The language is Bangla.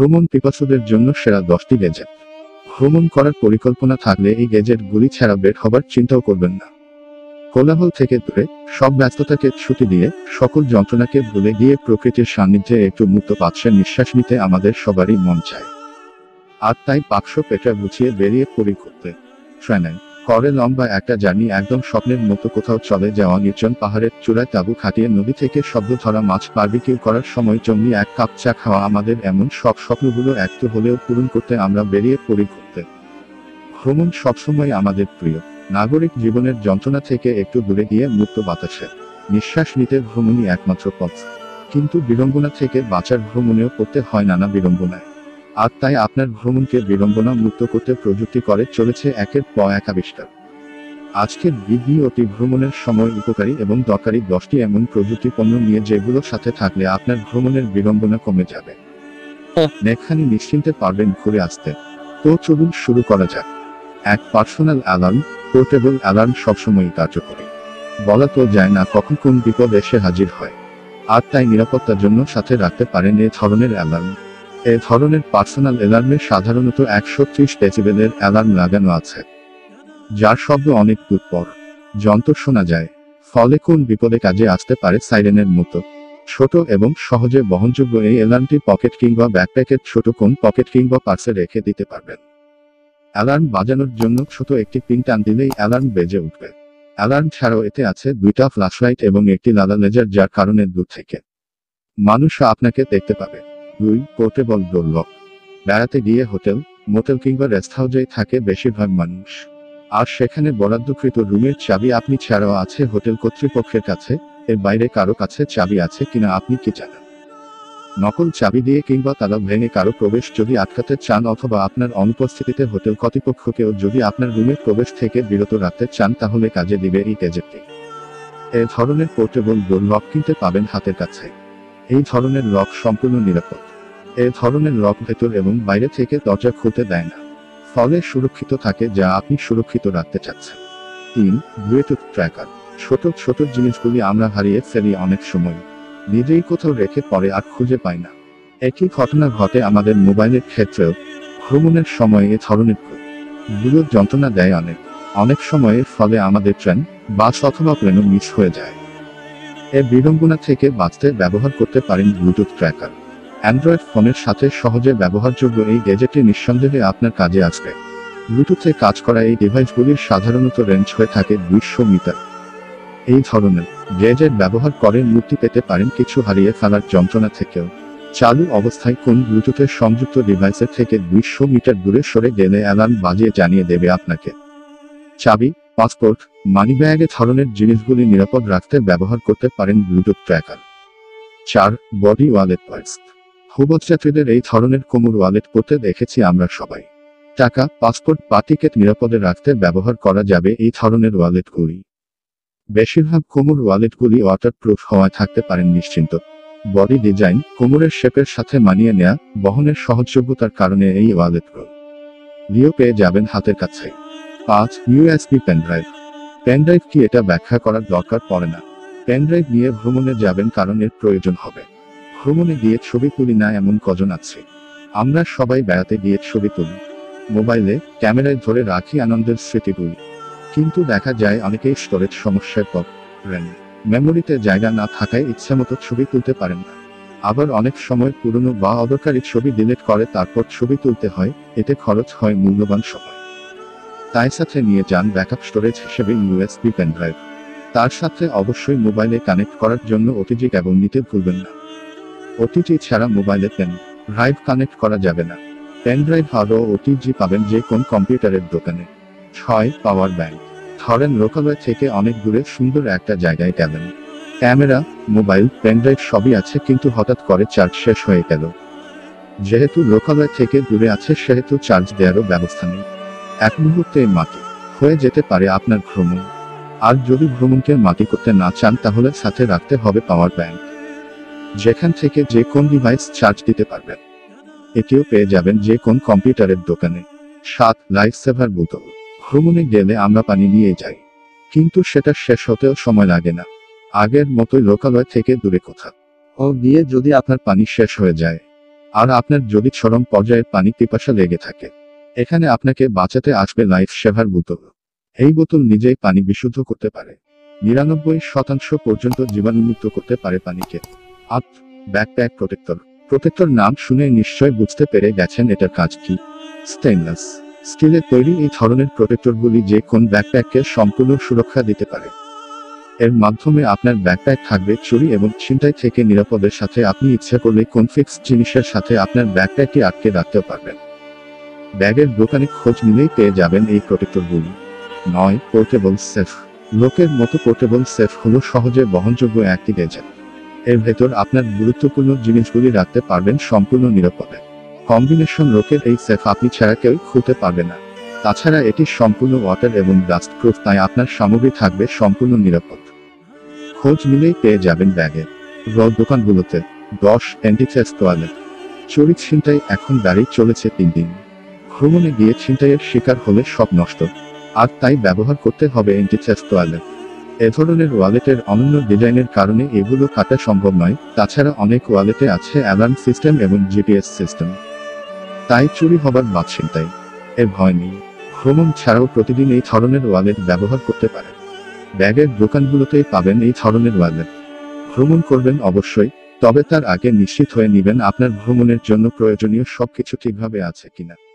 ভ্রমণ পিপাসুদের জন্য সেরা 10টি গ্যাজেট। ভ্রমণ করার পরিকল্পনা থাকলে এই গ্যাজেটগুলি ছাড়া বের হবার চিন্তাও করবেন না। কোলাহল থেকে দূরে, সব ব্যস্ততাকে ছুটি দিয়ে, সকল যন্ত্রণাকে ভুলে গিয়ে প্রকৃতির সান্নিধ্যে একটু মুক্ত বাতাসে নিঃশ্বাস নিতে আমাদের সবারই মন চায়। আর তাই বাক্স পেটা গুছিয়ে বেরিয়ে পড়ি ঘুরতে। ট্রেনে করে লম্বা একটা জার্নি, একদম স্বপ্নের মতো কোথাও চলে যাওয়া। নির্জন পাহাড়ের চূড়ায় তাঁবু খাটিয়ে, নদী থেকে শব্দ ধরা মাছ, বারবিকিউ করার সময় জমনি এক কাপ চা খাওয়া, আমাদের এমন সব স্বপ্নগুলো একটু হলেও পূরণ করতে আমরা বেরিয়ে পড়ি ঘুরতে। ভ্রমণ সবসময় আমাদের প্রিয়। নাগরিক জীবনের যন্ত্রণা থেকে একটু দূরে গিয়ে মুক্ত বাতাসে নিঃশ্বাস নিতে ভ্রমণই একমাত্র পথ। কিন্তু বিড়ম্বনা থেকে বাঁচার ভ্রমণেও করতে হয় নানা বিড়ম্বনায়। আর তাই আপনার ভ্রমণকে বিড়ম্বনা মুক্ত করতে প্রযুক্তি করে চলেছে একের পর এক আবিষ্কার। আজকের ভিডিওটি ভ্রমণের সময় উপকারী এবং দরকারি 10টি এমন প্রযুক্তি পণ্য নিয়ে, যেগুলোর সাথে থাকলে আপনার ভ্রমণের বিড়ম্বনা কমে যাবে, নেখানি নিশ্চিন্তে পারবেন ঘুরে আসতে। তো চলুন শুরু করা যাক। এক, পার্সোনাল অ্যালার্ম। পোর্টেবল অ্যালার্ম সবসময়ই কার্যকরী। বলা তো যায় না কখন কোন বিপদ এসে হাজির হয়। আর তাই নিরাপত্তার জন্য সাথে রাখতে পারেন এ ধরনের অ্যালার্ম। এ ধরনের পার্সোনাল অ্যালার্মে সাধারণত 130 ডেসিবেলের অ্যালার্ম লাগানো আছে, যার শব্দ অনেক দূর পর যন্ত্র শোনা যায়। ফলে কোন বিপদে কাজে আসতে পারে সাইরেনের মতো। ছোট এবং সহজে বহনযোগ্য এই অ্যালার্মটি পকেট কিংবা ব্যাকপ্যাকের ছোট কোন পকেট কিংবা পার্সে রেখে দিতে পারবেন। অ্যালার্ম বাজানোর জন্য ছোট একটি পিন টান দিলেই অ্যালার্ম বেজে উঠবে। অ্যালার্ম ছাড়াও এতে আছে 2টা ফ্ল্যাশলাইট এবং একটি লালা লেজার, যার কারণে দূর থেকে মানুষ আপনাকে দেখতে পাবে। 2, পোর্টেবল ডোর লক। বেড়াতে গিয়ে হোটেল, মোটেল কিংবা রেস্ট হাউসেই থাকে বেশিরভাগ মানুষ। আর সেখানে বরাদ্দকৃত রুমের চাবি আপনি ছাড়াও আছে হোটেল কর্তৃপক্ষের কাছে। এর বাইরে কারো কাছে চাবি আছে কিনা আপনি কি জানেন? নকল চাবি দিয়ে কিংবা তালা ভেঙে কারো প্রবেশ যদি আটকাতে চান, অথবা আপনার অনুপস্থিতিতে হোটেল কর্তৃপক্ষকেও যদি আপনার রুমের প্রবেশ থেকে বিরত রাখতে চান, তাহলে কাজে দিবে এই গ্যাজেটটি। এ ধরনের পোর্টেবল ডোর লক কিনতে পাবেন হাতের কাছে। এই ধরনের লক সম্পূর্ণ নিরাপদ। এ ধরনের লক ভেতর এবং বাইরে থেকে দরজা খুলতে দেয় না, ফলে সুরক্ষিত থাকে যা আপনি সুরক্ষিত রাখতে চাচ্ছেন। 3, ব্লুটুথ ট্র্যাকার। ছোট ছোট জিনিসগুলি আমরা হারিয়ে ফেলি অনেক সময়, নিজেই কোথাও রেখে পরে আর খুঁজে পাই না। একই ঘটনা ঘটে আমাদের মোবাইলের ক্ষেত্রেও। ভ্রমণের সময় এ ধরনের বিরল যন্ত্রণা দেয় অনেক অনেক সময়ের ফলে আমাদের ট্রেন, বাস অথবা প্লেনও মিস হয়ে যায়। এ বিড়ম্বনা থেকে বাঁচতে ব্যবহার করতে পারেন ব্লুটুথ ট্র্যাকার। অ্যান্ড্রয়েড ফোনের সাথে সহজে ব্যবহারযোগ্য এই গ্যাজেটটি নিঃসন্দেহে আপনার কাজে আসবে। ব্লুটুথে কাজ করা এই ডিভাইসগুলির সাধারণত রেঞ্জ হয়ে থাকে 200 মিটার। এই ধরনের গ্যাজেট ব্যবহার করে মুক্তি পেতে পারেন কিছু হারিয়ে ফেলার যন্ত্রণা থেকেও। চালু অবস্থায় কোন ব্লুটুথের সংযুক্ত ডিভাইসের থেকে 200 মিটার দূরে সরে গেলে অ্যালার্ম বাজিয়ে জানিয়ে দেবে আপনাকে। চাবি, পাসপোর্ট, মানি ব্যাগ ধরনের জিনিসগুলি নিরাপদ রাখতে ব্যবহার করতে পারেন Bluetooth tracker. 4, body wallet purse. হুবতযাত্রীদের এই ধরনের কোমর ওয়ালেট পড়তে দেখেছি আমরা সবাই। টাকা, পাসপোর্ট বা টিকিট নিরাপদে রাখতে ব্যবহার করা যাবে এই ধরনের ওয়ালেটগুলি। বেশিরভাগ কোমর ওয়ালেটগুলি ওয়াটারপ্রুফ হওয়ায় থাকতে পারেন নিশ্চিন্ত। বডি ডিজাইন, কোমরের শেপের সাথে মানিয়ে নেয়া, বহনের সহজযোগ্যতার কারণে এই ওয়ালেটগুলিও পেয়ে যাবেন হাতের কাছে। 5, USB pen drive. Pen drive কি, এটা ব্যাখ্যা করার দরকার পড়ে না। পেন ড্রাইভ নিয়ে ভ্রমণে যাবেন কারণ এর প্রয়োজন হবে। ভ্রমণে গিয়ে ছবি তুলি না এমন কজন আছে? আমরা সবাই বেড়াতে গিয়ে ছবি তুলি, মোবাইলে ক্যামেরায় ধরে রাখি আনন্দের স্মৃতিগুলি। কিন্তু দেখা যায় অনেকেই স্টোরেজ সমস্যার পরেন, মেমোরিতে জায়গা না থাকায় ইচ্ছামতো ছবি তুলতে পারেন না। আবার অনেক সময় পুরনো বা অদরকারি ছবি ডিলিট করে তারপর ছবি তুলতে হয়, এতে খরচ হয় মূল্যবান সময়। তাই সাথে নিয়ে যান ব্যাকআপ স্টোরেজ হিসেবে USB পেন ড্রাইভ। তার সাথে অবশ্যই মোবাইলে কানেক্ট করার জন্য OTG কেবল নিতে ভুলবেন না। OTG ছাড়া মোবাইলে পেন ড্রাইভ কানেক্ট করা যাবে না। পেন ড্রাইভ আরও OTG পাবেন যে কোন কম্পিউটারের দোকানে। 6, পাওয়ার ব্যাংক। ধরেন লোকালয় থেকে অনেক দূরে সুন্দর একটা জায়গায় গেলেন, ক্যামেরা, মোবাইল, পেন ড্রাইভ সবই আছে, কিন্তু হঠাৎ করে চার্জ শেষ হয়ে গেল। যেহেতু লোকালয় থেকে দূরে আছে, সেহেতু চার্জ দেওয়ারও ব্যবস্থা নেই। এক মুহূর্তে মাটি হয়ে যেতে পারে আপনার ভ্রমণ। আর যদি ভ্রমণকে মাটি করতে না চান, তাহলে সাথে রাখতে হবে পাওয়ার ব্যাংক, যেখান থেকে যে কোন ডিভাইস চার্জ দিতে পারবেন। এটিও পেয়ে যাবেন যে কোন কম্পিউটারের দোকানে। 7, লাইফ সেভার বোতল। ভ্রমণে গেলে আমরা পানি নিয়ে যাই, কিন্তু সেটা শেষ হতেও সময় লাগে না। আগের মতোই লোকালয় থেকে দূরে কোথাও গিয়ে যদি আপনার পানি শেষ হয়ে যায়, আর আপনার যদি চরম পর্যায়ে পানি পিপাসা লেগে থাকে, এখানে আপনাকে বাঁচাতে আসবে লাইফ সেভার বোতল। এই বোতল নিজেই পানি বিশুদ্ধ করতে পারে, ৯৯% পর্যন্ত জীবাণুমুক্ত করতে পারে পানিকে। আর ব্যাকপ্যাক প্রোটেক্টর, প্রোটেক্টর নাম শুনে নিশ্চয় বুঝতে পেরে গেছেন এটার কাজ কি। স্টেইনলেস স্টিলের তৈরি এই ধরনের প্রোটেক্টরগুলি যে কোন ব্যাকপ্যাককে সম্পূর্ণ সুরক্ষা দিতে পারে। এর মাধ্যমে আপনার ব্যাকপ্যাক থাকবে চুরি এবং ছিনতাই থেকে নিরাপদের সাথে। আপনি ইচ্ছা করলে কোন ফিক্সড জিনিসের সাথে আপনার ব্যাকপ্যাকটি আটকে রাখতে পারবেন। ব্যাগের দোকানে খোঁজ নিলেই পেয়ে যাবেন এই প্রোটেক্টরগুলি। ৯ পোর্টেবল সেফ, লোকের মতো পোর্টেবল সেফ হলো সহজে বহনযোগ্য একটি গেজেট। এর ভেতর আপনার গুরুত্বপূর্ণ জিনিসগুলি রাখতে পারবেন সম্পূর্ণ নিরাপদে। কম্বিনেশন লোকের এই সেফ আপনি ছাড়া কেউ খুলতে পারবে না। তাছাড়া এটি সম্পূর্ণ ওয়াটার এবং ডাস্ট প্রুফ, তাই আপনার সামগ্রী থাকবে সম্পূর্ণ নিরাপদ। খোঁজ নিলেই পেয়ে যাবেন ব্যাগে র দোকানগুলোতে। ১০ অ্যান্টিথেফট টয়লেট, চুরি ছিনতাই এখন দাঁড়িয়ে চলেছে তিন দিন। ভ্রমণে গিয়ে ছিনতাইয়ের শিকার হলে সব নষ্ট, আর তাই ব্যবহার করতে হবে অ্যান্টিথেফট টয়লেট। এ ধরনের ওয়ালেটের অনন্য ডিজাইনের কারণে এগুলো কাটা সম্ভব নয়। তাছাড়া অনেক ওয়ালেটে আছে অ্যালার্ম সিস্টেম এবং জিপিএস সিস্টেম, তাই চুরি হবার বাদশিন্তাই এর ভয় নেই। ভ্রমণ ছাড়াও প্রতিদিন এই ধরনের ওয়ালেট ব্যবহার করতে পারেন। ব্যাগের দোকানগুলোতেই পাবেন এই ধরনের ওয়ালেট। ভ্রমণ করবেন অবশ্যই, তবে তার আগে নিশ্চিত হয়ে নেবেন আপনার ভ্রমণের জন্য প্রয়োজনীয় সব কিছু ঠিকভাবে আছে কিনা।